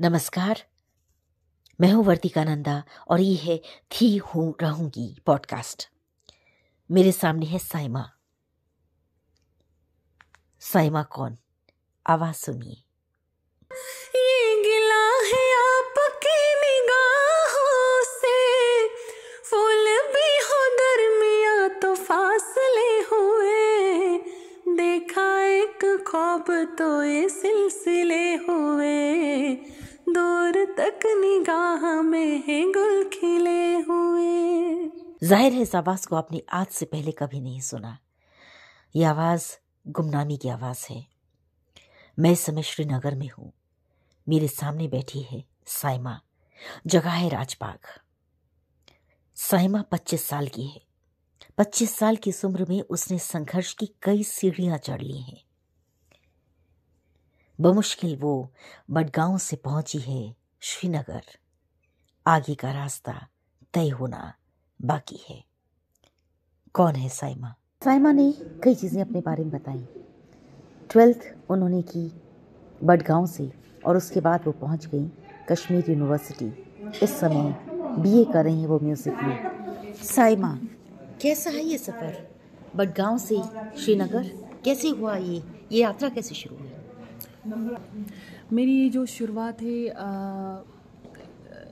नमस्कार, मैं हूं वर्तिका नंदा और ये है थी हूँ रहूंगी पॉडकास्ट। मेरे सामने है साइमा। साइमा कौन? आवाज सुनिए। तो ये सिलसिले हुए दूर तक निगाह में है गुल खिले हुए। जाहिर है इस आवाज को आपने आज से पहले कभी नहीं सुना। ये आवाज गुमनामी की आवाज है। मैं इस समय श्रीनगर में हूँ। मेरे सामने बैठी है साइमा। जगह है राजबाग। साइमा 25 साल की है। 25 साल की उम्र में उसने संघर्ष की कई सीढ़ियां चढ़ ली हैं। बमुश्किल वो बडगांव से पहुंची है श्रीनगर। आगे का रास्ता तय होना बाकी है। कौन है साइमा? साइमा ने कई चीज़ें अपने बारे में बताई। 12th उन्होंने की बडगांव से और उसके बाद वो पहुंच गई कश्मीर यूनिवर्सिटी। इस समय बीए कर रही हैं वो म्यूज़िक में। साइमा, कैसा है ये सफ़र बडगांव से श्रीनगर? कैसे हुआ ये यात्रा कैसे शुरू हुई? मेरी जो शुरुआत है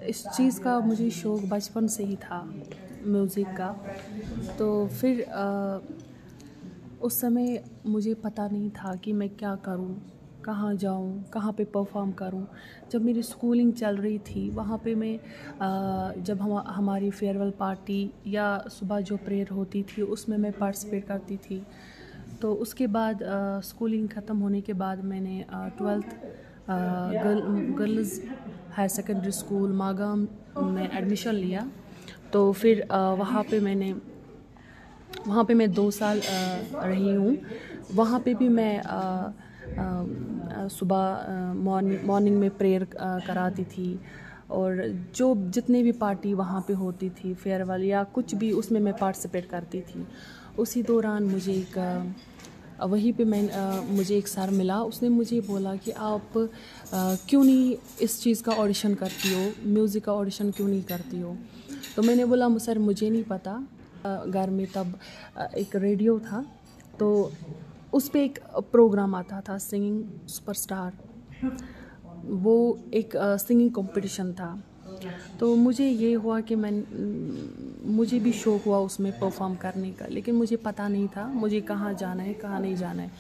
इस चीज़ का मुझे शौक़ बचपन से ही था म्यूज़िक का। तो फिर उस समय मुझे पता नहीं था कि मैं क्या करूँ, कहाँ जाऊँ, कहाँ पे परफॉर्म करूँ। जब मेरी स्कूलिंग चल रही थी वहाँ पे मैं जब हमारी फेयरवेल पार्टी या सुबह जो प्रेयर होती थी उसमें मैं पार्टिसिपेट करती थी। तो उसके बाद स्कूलिंग ख़त्म होने के बाद मैंने 12th girls higher secondary school Magam में एडमिशन लिया। तो फिर वहाँ पे मैं 2 साल रही हूँ। वहाँ पे भी मैं सुबह मॉर्निंग में प्रेयर कराती थी और जो जितने भी पार्टी वहाँ पे होती थी फेयरवेल या कुछ भी उसमें मैं पार्टिसिपेट करती थी। उसी दौरान मुझे मुझे एक सर मिला। उसने मुझे बोला कि आप क्यों नहीं इस चीज़ का ऑडिशन करती हो, म्यूज़िक का ऑडिशन क्यों नहीं करती हो? तो मैंने बोला सर मुझे नहीं पता। घर में तब एक रेडियो था तो उस पर एक प्रोग्राम आता था सिंगिंग सुपरस्टार। वो एक सिंगिंग कंपटीशन था। तो मुझे ये हुआ कि मुझे भी शौक़ हुआ उसमें परफॉर्म करने का, लेकिन मुझे पता नहीं था मुझे कहाँ जाना है कहाँ नहीं जाना है।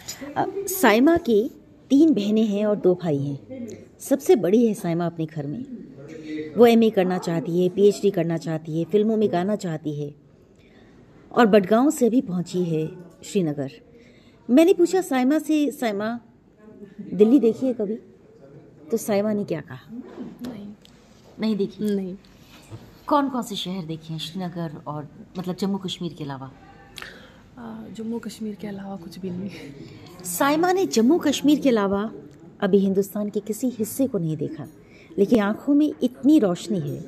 साइमा की 3 बहनें हैं और 2 भाई हैं। सबसे बड़ी है साइमा अपने घर में। वो एमए करना चाहती है, पीएचडी करना चाहती है, फिल्मों में गाना चाहती है और बडगांव से भी पहुँची है श्रीनगर। मैंने पूछा साइमा से, साइमा दिल्ली देखी है कभी? तो साइमा ने क्या कहा? नहीं देखी। नहीं। कौन कौन से शहर देखे हैं श्रीनगर और मतलब जम्मू कश्मीर के अलावा? जम्मू कश्मीर के अलावा कुछ भी नहीं। साइमा ने जम्मू कश्मीर के अलावा अभी हिंदुस्तान के किसी हिस्से को नहीं देखा, लेकिन आँखों में इतनी रोशनी है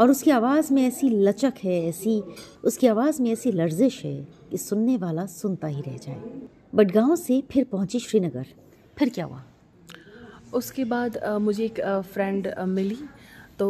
और उसकी आवाज़ में ऐसी लचक है, उसकी आवाज़ में ऐसी लर्जिश है कि सुनने वाला सुनता ही रह जाए। बडगांव से फिर पहुँची श्रीनगर। फिर क्या हुआ? उसके बाद मुझे एक फ्रेंड मिली। तो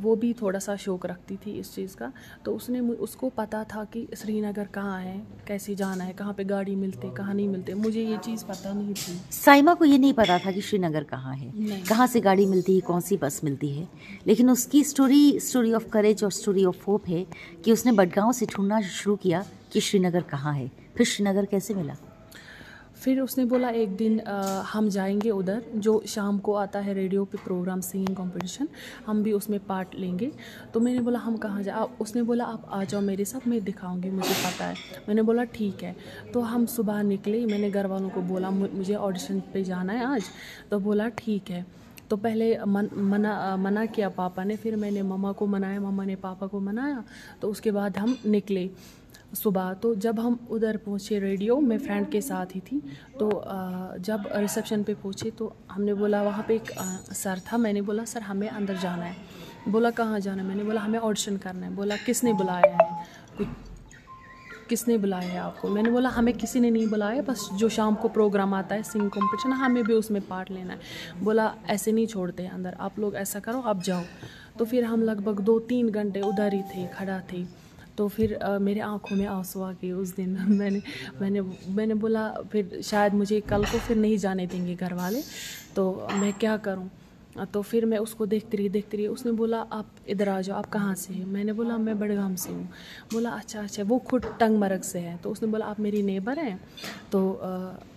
वो भी थोड़ा सा शौक़ रखती थी इस चीज़ का। तो उसको पता था कि श्रीनगर कहाँ है, कैसे जाना है, कहाँ पे गाड़ी मिलते कहाँ नहीं मिलते। मुझे ये चीज़ पता नहीं थी। साइमा को ये नहीं पता था कि श्रीनगर कहाँ है, कहाँ से गाड़ी मिलती है, कौन सी बस मिलती है। लेकिन उसकी स्टोरी ऑफ करेज और स्टोरी ऑफ होप है कि उसने बडगांव से ढूंढना शुरू किया कि श्रीनगर कहाँ है। फिर श्रीनगर कैसे मिला? फिर उसने बोला एक दिन हम जाएंगे उधर, जो शाम को आता है रेडियो पे प्रोग्राम सिंगिंग कंपटीशन, हम भी उसमें पार्ट लेंगे। तो मैंने बोला हम कहाँ जाए? उसने बोला आप आ जाओ मेरे साथ, मैं दिखाऊंगी, मुझे पता है। मैंने बोला ठीक है। तो हम सुबह निकले। मैंने घर वालों को बोला मुझे ऑडिशन पे जाना है आज। तो बोला ठीक है। तो पहले मना किया पापा ने, फिर मैंने ममा को मनाया, ममा ने पापा को मनाया। तो उसके बाद हम निकले सुबह। तो जब हम उधर पहुँचे रेडियो में, फ्रेंड के साथ ही थी, तो जब रिसेप्शन पे पहुँचे तो हमने बोला वहाँ पे एक सर था। मैंने बोला सर हमें अंदर जाना है। बोला कहाँ जाना है? मैंने बोला हमें ऑडिशन करना है। बोला किसने बुलाया है, किसने बुलाया है आपको? मैंने बोला हमें किसी ने नहीं बुलाया, बस जो शाम को प्रोग्राम आता है सिंग कॉम्पिटिशन, हमें भी उसमें पार्ट लेना है। बोला ऐसे नहीं छोड़ते अंदर, आप लोग ऐसा करो आप जाओ। तो फिर हम लगभग 2-3 घंटे उधर ही थे, खड़ा थे। तो फिर मेरे आंखों में आंसू आ गए उस दिन। मैंने बोला फिर शायद मुझे कल को फिर नहीं जाने देंगे घर वाले, तो मैं क्या करूं? तो फिर मैं उसको देखती रही। उसने बोला आप इधर आ जाओ, आप कहाँ से हैं? मैंने बोला मैं बड़गाम से हूँ। बोला अच्छा, वो खुद टंगमर्ग से है। तो उसने बोला आप मेरी नेबर हैं, तो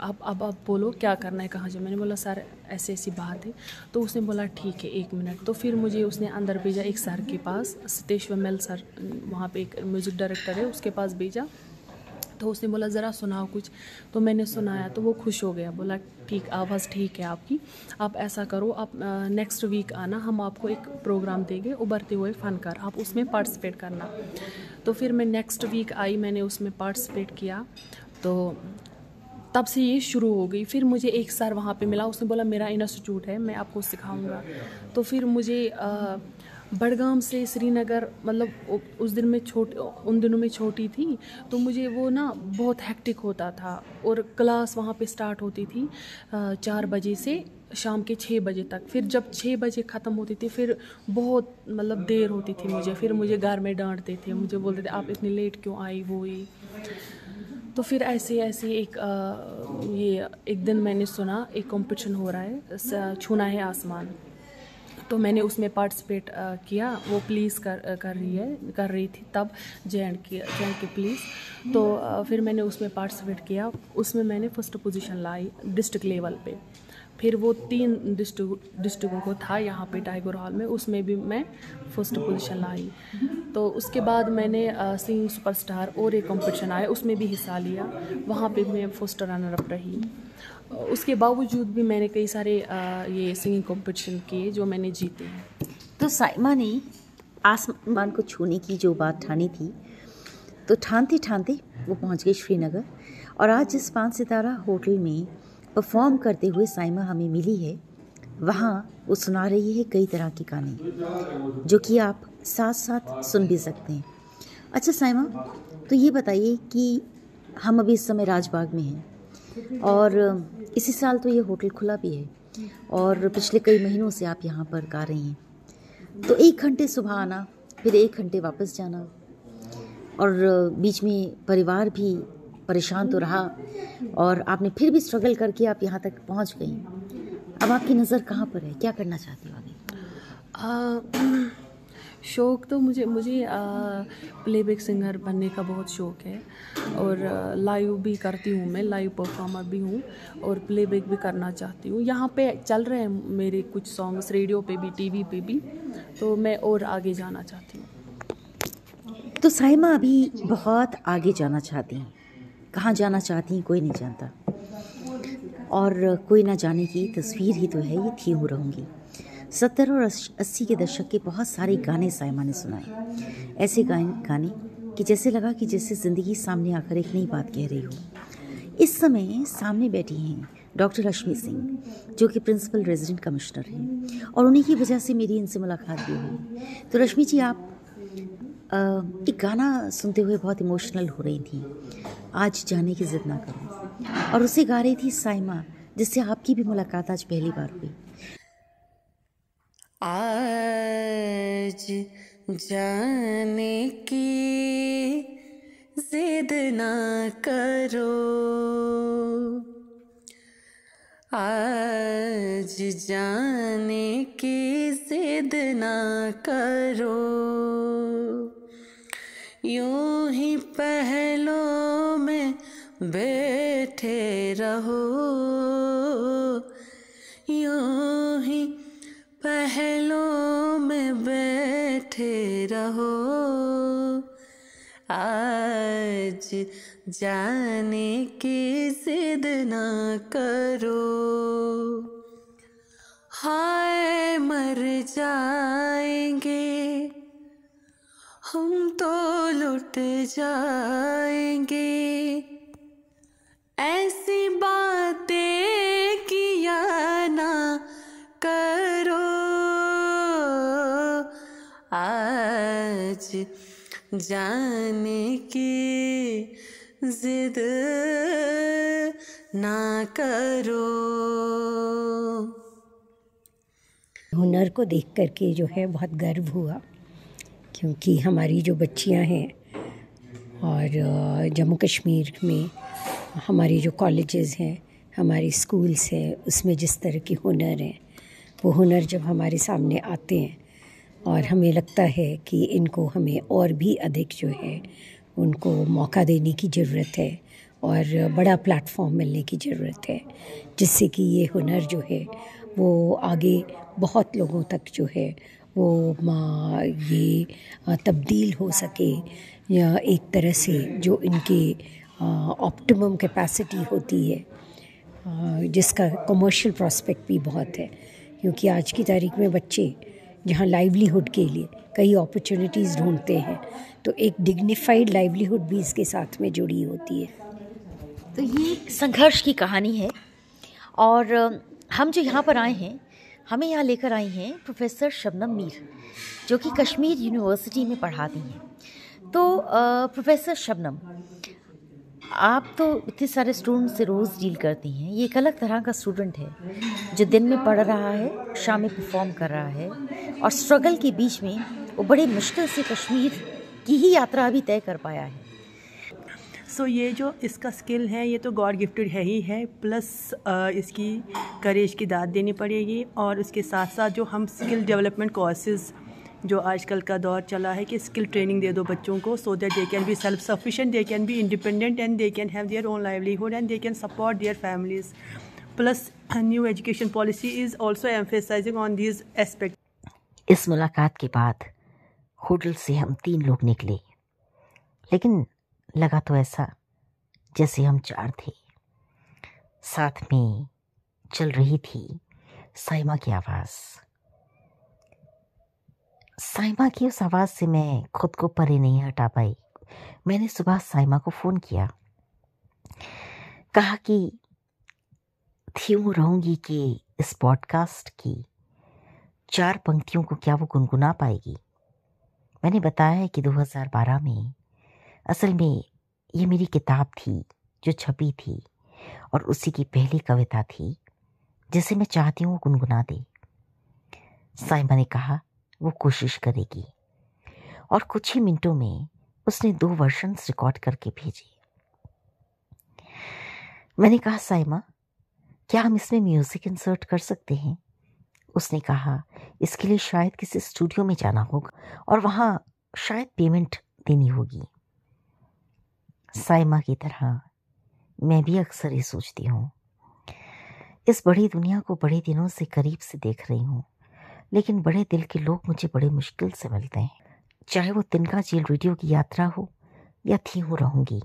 आप बोलो क्या करना है, कहाँ जाओ? मैंने बोला सर ऐसी ऐसी बात है। तो उसने बोला ठीक है 1 मिनट। तो फिर मुझे उसने अंदर भेजा एक सर के पास, सतीश मेल सर, वहाँ पर एक म्यूज़िक डायरेक्टर है, उसके पास भेजा। तो उसने बोला ज़रा सुनाओ कुछ। तो मैंने सुनाया, तो वो खुश हो गया, बोला ठीक आवाज़ ठीक है आपकी, आप ऐसा करो आप नेक्स्ट वीक आना, हम आपको एक प्रोग्राम देंगे उभरते हुए फ़नकार, आप उसमें पार्टिसिपेट करना। तो फिर मैं नेक्स्ट वीक आई, मैंने उसमें पार्टिसिपेट किया। तो तब से ये शुरू हो गई। फिर मुझे एक सर वहाँ पे मिला, उसने बोला मेरा इंस्टीट्यूट है, मैं आपको सिखाऊँगा। तो फिर मुझे बड़गाम से श्रीनगर, मतलब उन दिनों में छोटी थी, तो मुझे वो ना बहुत हैक्टिक होता था। और क्लास वहाँ पे स्टार्ट होती थी 4 बजे से शाम के 6 बजे तक। फिर जब 6 बजे ख़त्म होती थी फिर बहुत मतलब देर होती थी मुझे। फिर मुझे घर में डांटते थे, मुझे बोलते थे आप इतनी लेट क्यों आई वो ये। तो फिर ऐसे एक दिन मैंने सुना एक कॉम्पिटिशन हो रहा है छूना है आसमान, तो मैंने उसमें पार्टिसिपेट किया। वो पुलिस कर रही थी तब, जे एंड की पुलिस। तो फिर मैंने उसमें पार्टिसिपेट किया, उसमें मैंने फर्स्ट पोजीशन लाई डिस्ट्रिक्ट लेवल पे। फिर वो 3 डिस्ट्रिक्टों को था यहाँ पे टाइगर हॉल में, उसमें भी मैं फर्स्ट पोजीशन लाई। तो उसके बाद मैंने सिंगिंग सुपरस्टार और एक कॉम्पिटिशन आया, उसमें भी हिस्सा लिया, वहाँ पे मैं फर्स्ट रनर अप रही। उसके बावजूद भी मैंने कई सारे ये सिंगिंग कॉम्पिटिशन किए जो मैंने जीते हैं। तो साइमा ने आसमान को छूने की जो बात ठानी थी, तो ठानते ठानते वो पहुँच गई श्रीनगर। और आज जिस 5 सितारा होटल में परफॉर्म करते हुए साइमा हमें मिली है, वहाँ वो सुना रही है कई तरह के गाने जो कि आप साथ साथ सुन भी सकते हैं। अच्छा साइमा, तो ये बताइए कि हम अभी इस समय राजबाग में हैं और इसी साल तो ये होटल खुला भी है और पिछले कई महीनों से आप यहाँ पर गा रही हैं। तो 1 घंटे सुबह आना, फिर 1 घंटे वापस जाना, और बीच में परिवार भी परेशान तो रहा, और आपने फिर भी स्ट्रगल करके आप यहाँ तक पहुँच गई। अब आपकी नज़र कहाँ पर है, क्या करना चाहती हो आगे? शौक़ तो मुझे प्लेबैक सिंगर बनने का बहुत शौक़ है, और लाइव भी करती हूँ, मैं लाइव परफॉर्मर भी हूँ और प्लेबैक भी करना चाहती हूँ। यहाँ पे चल रहे हैं मेरे कुछ सॉन्ग्स रेडियो पे भी, टीवी पे भी, तो मैं और आगे जाना चाहती हूँ। तो साइमा अभी बहुत आगे जाना चाहती हैं, कहाँ जाना चाहती हैं कोई नहीं जानता, और कोई ना जाने की तस्वीर ही तो है ये थी हूँ रहूँगी। 70 और 80 के दशक के बहुत सारे गाने साइमा ने सुनाए, ऐसे गाने कि जैसे लगा कि जैसे ज़िंदगी सामने आकर एक नई बात कह रही हो। इस समय सामने बैठी हैं डॉक्टर रश्मि सिंह, जो कि प्रिंसिपल रेजिडेंट कमिश्नर हैं, और उन्हीं की वजह से मेरी इनसे मुलाकात भी हुई। तो रश्मि जी, आप एक गाना सुनते हुए बहुत इमोशनल हो रही थी, आज जाने की ज़िद ना करो, और उसे गा रही थी साइमा, जिससे आपकी भी मुलाकात आज पहली बार हुई। आज जाने की ज़िद ना करो, आज जाने की ज़िद ना करो, यूं ही पहलों में बैठे रहो, यूं ही पहलों में बैठे रहो। आज जाने की जिद ना करो, हाय मर जाएंगे हम तो लुट जाएंगे, ऐसी बातें किया ना करो, आज जाने की जिद ना करो। हुनर को देख कर के जो है बहुत गर्व हुआ, क्योंकि हमारी जो बच्चियां हैं और जम्मू कश्मीर में हमारी जो कॉलेजेस हैं, हमारी स्कूल्स हैं, उसमें जिस तरह के हुनर हैं, वो हुनर जब हमारे सामने आते हैं और हमें लगता है कि इनको हमें और भी अधिक जो है उनको मौका देने की ज़रूरत है और बड़ा प्लेटफॉर्म मिलने की ज़रूरत है, जिससे कि ये हुनर जो है वो आगे बहुत लोगों तक जो है वो ये तब्दील हो सके, या एक तरह से जो इनके ऑप्टिमम कैपेसिटी होती है, जिसका कमर्शियल प्रॉस्पेक्ट भी बहुत है। क्योंकि आज की तारीख में बच्चे जहाँ लाइवलीहुड के लिए कई अपॉर्चुनिटीज़ ढूंढते हैं, तो एक डिग्निफाइड लाइवलीहुड भी इसके साथ में जुड़ी होती है। तो ये संघर्ष की कहानी है, और हम जो यहाँ पर आए हैं, हमें यहाँ लेकर आई हैं प्रोफेसर शबनम मीर, जो कि कश्मीर यूनिवर्सिटी में पढ़ाती हैं। तो प्रोफेसर शबनम, आप तो इतने सारे स्टूडेंट से रोज़ डील करती हैं, ये एक अलग तरह का स्टूडेंट है जो दिन में पढ़ रहा है, शाम में परफॉर्म कर रहा है, और स्ट्रगल के बीच में वो बड़ी मुश्किल से कश्मीर की ही यात्रा अभी तय कर पाया है। सो ये जो इसका स्किल है, ये तो गॉड गिफ्टेड है ही है, प्लस इसकी करेज की दाद देनी पड़ेगी, और उसके साथ साथ जो हम स्किल डेवलपमेंट कोर्सेज़ जो आजकल का दौर चला है कि स्किल ट्रेनिंग दे दो बच्चों को, so that they can be self sufficient, they can be independent and they can have their own livelihood and they can support their families. Plus new education policy is also emphasizing on these aspect. इस मुलाकात के बाद hotel से हम तीन लोग निकले, लेकिन लगा तो ऐसा जैसे हम चार थे। साथ में चल रही थी साइमा की आवाज़। साइमा की उस आवाज़ से मैं खुद को परे नहीं हटा पाई। मैंने सुबह साइमा को फ़ोन किया, कहा कि थी हूँ रहूँगी कि इस पॉडकास्ट की 4 पंक्तियों को क्या वो गुनगुना पाएगी। मैंने बताया है कि 2012 में असल में ये मेरी किताब थी जो छपी थी, और उसी की पहली कविता थी जिसे मैं चाहती हूँ गुनगुना दे। साइमा ने कहा वो कोशिश करेगी, और कुछ ही मिनटों में उसने 2 वर्जन्स रिकॉर्ड करके भेजी। मैंने कहा साइमा, क्या हम इसमें म्यूज़िक इंसर्ट कर सकते हैं? उसने कहा इसके लिए शायद किसी स्टूडियो में जाना होगा और वहाँ शायद पेमेंट देनी होगी। साइमा की तरह मैं भी अक्सर ये सोचती हूँ, इस बड़ी दुनिया को बड़े दिनों से करीब से देख रही हूँ, लेकिन बड़े दिल के लोग मुझे बड़े मुश्किल से मिलते हैं, चाहे वो तिनका जेल रेडियो की यात्रा हो या थी हूँ रहूँगी।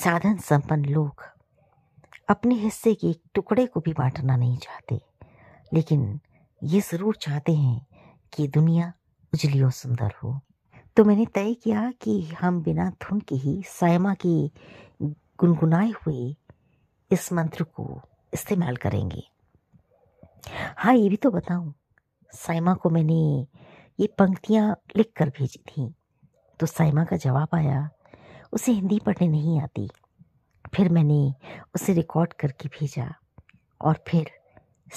साधन संपन्न लोग अपने हिस्से के एक टुकड़े को भी बांटना नहीं चाहते, लेकिन ये ज़रूर चाहते हैं कि दुनिया उजली और सुंदर हो। तो मैंने तय किया कि हम बिना धुन के ही साइमा के गुनगुनाए हुए इस मंत्र को इस्तेमाल करेंगे। हाँ, ये भी तो बताऊँ, साइमा को मैंने ये पंक्तियाँ लिख कर भेजी थीं, तो साइमा का जवाब आया उसे हिंदी पढ़ने नहीं आती। फिर मैंने उसे रिकॉर्ड करके भेजा, और फिर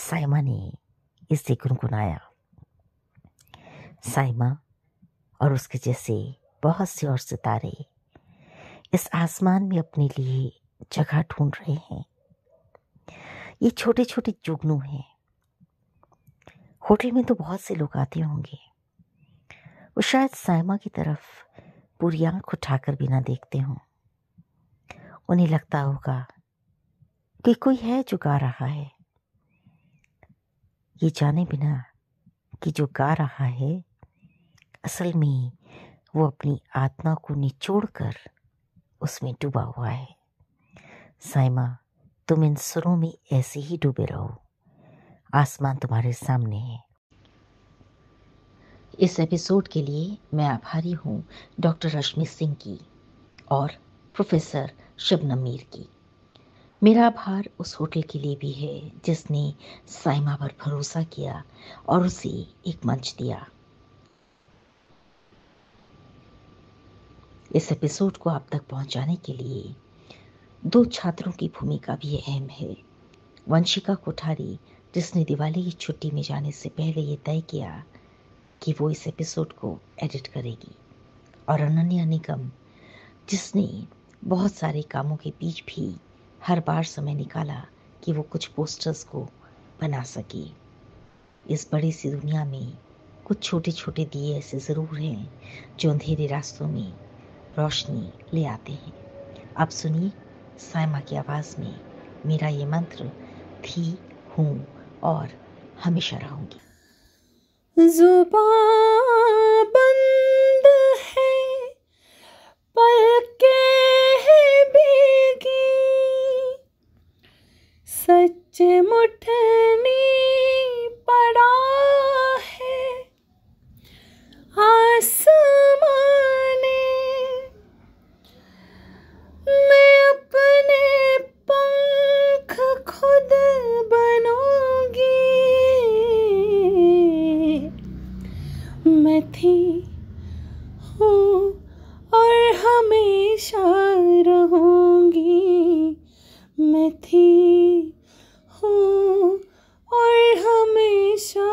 साइमा ने इसे गुनगुनाया। साइमा और उसके जैसे बहुत से और सितारे इस आसमान में अपने लिए जगह ढूंढ रहे हैं। ये छोटे छोटे जुगनू हैं। होटल में तो बहुत से लोग आते होंगे, वो शायद साइमा की तरफ पूरी आँख उठाकर भी ना देखते हों। उन्हें लगता होगा कि कोई है जो गा रहा है, ये जाने बिना कि जो गा रहा है असल में वो अपनी आत्मा को निचोड़कर उसमें डूबा हुआ है। साइमा, तुम इन सुरों में ऐसे ही डूबे रहो, आसमान तुम्हारे सामने है। इस एपिसोड के लिए मैं आभारी हूँ डॉक्टर रश्मि सिंह की और प्रोफेसर शबनम मीर की। मेरा आभार उस होटल के लिए भी है जिसने साइमा पर भरोसा किया और उसे एक मंच दिया। इस एपिसोड को आप तक पहुंचाने के लिए दो छात्रों की भूमिका भी अहम है। वंशिका कोठारी, जिसने दिवाली की छुट्टी में जाने से पहले ये तय किया कि वो इस एपिसोड को एडिट करेगी, और अनन्या निगम, जिसने बहुत सारे कामों के बीच भी हर बार समय निकाला कि वो कुछ पोस्टर्स को बना सके। इस बड़ी सी दुनिया में कुछ छोटे छोटे दिए ऐसे ज़रूर हैं जो अंधेरे रास्तों में रोशनी ले आते हैं। आप सुनिए सायमा की आवाज़ में मेरा ये मंत्र, थी हूँ और हमेशा रहूँगी। जुबां बंद है, पलकें भीगी, सच्चे मुठनी पड़ा है आसमाने में, अपने पंख खुद बनूंगी। मैं थी, हूँ और हमेशा रहूंगी। मैं थी, हूँ और हमेशा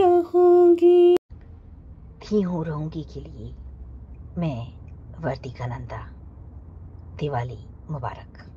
रहूंगी। थी हूँ रहूंगी के लिए मैं वर्तिका नंदा, दिवाली मुबारक।